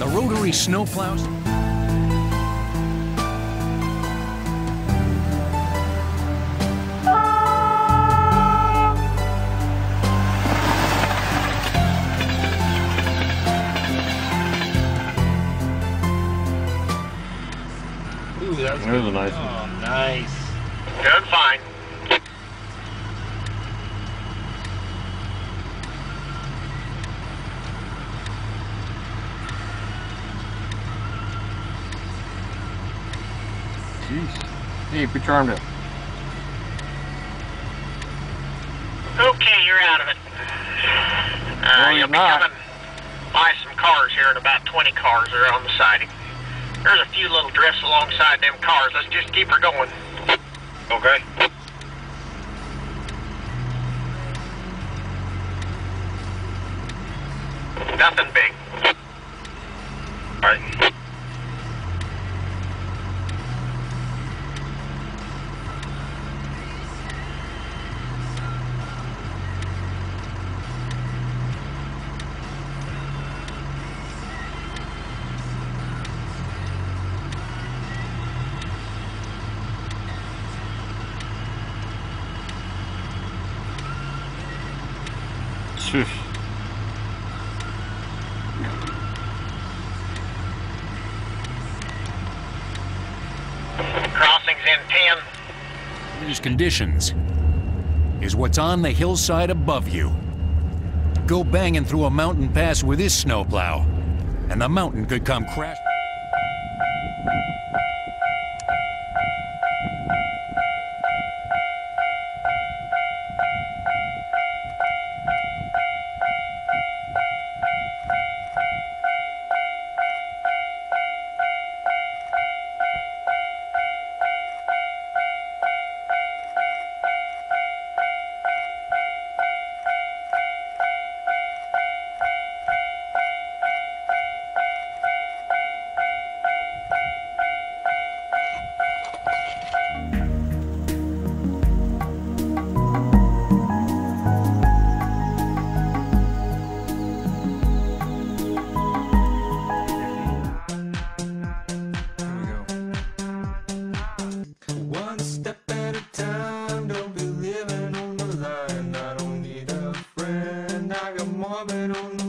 The rotary snowplows. Ooh, that was a nice one. Oh, nice. Good find. Hey, put your arm down. Okay, you're out of it. No, you'll be coming by some cars here in about 20 cars that are on the siding. There's a few little drifts alongside them cars. Let's just keep her going. Okay. Nothing big. All right. Sheesh. Crossings in 10. These conditions is what's on the hillside above you. Go banging through a mountain pass with this snowplow, and the mountain could come crashing. I got more, but I don't know.